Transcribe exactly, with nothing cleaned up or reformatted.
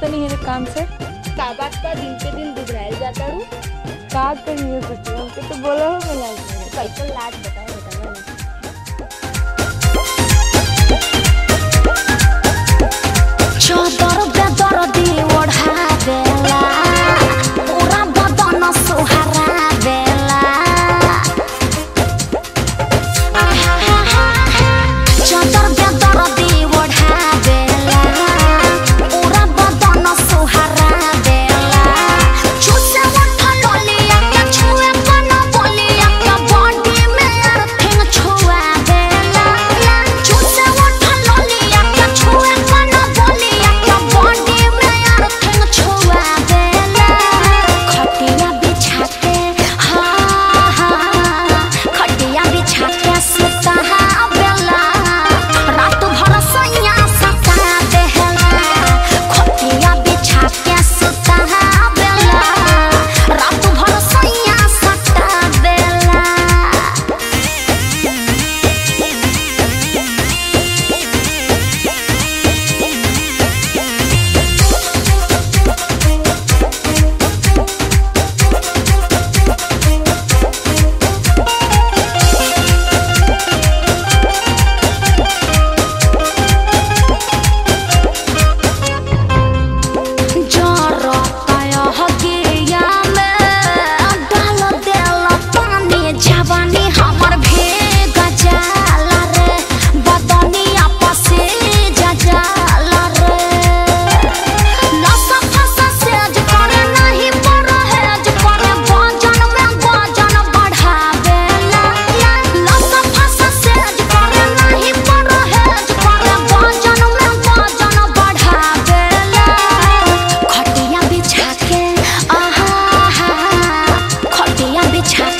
तो नहीं है काम से। काबाज का दिन पे दिन बिगड़ाया जाता हूँ। काट कर नहीं सकती हूँ तो बोला हो मैं साइकिल लाट बताओ chat।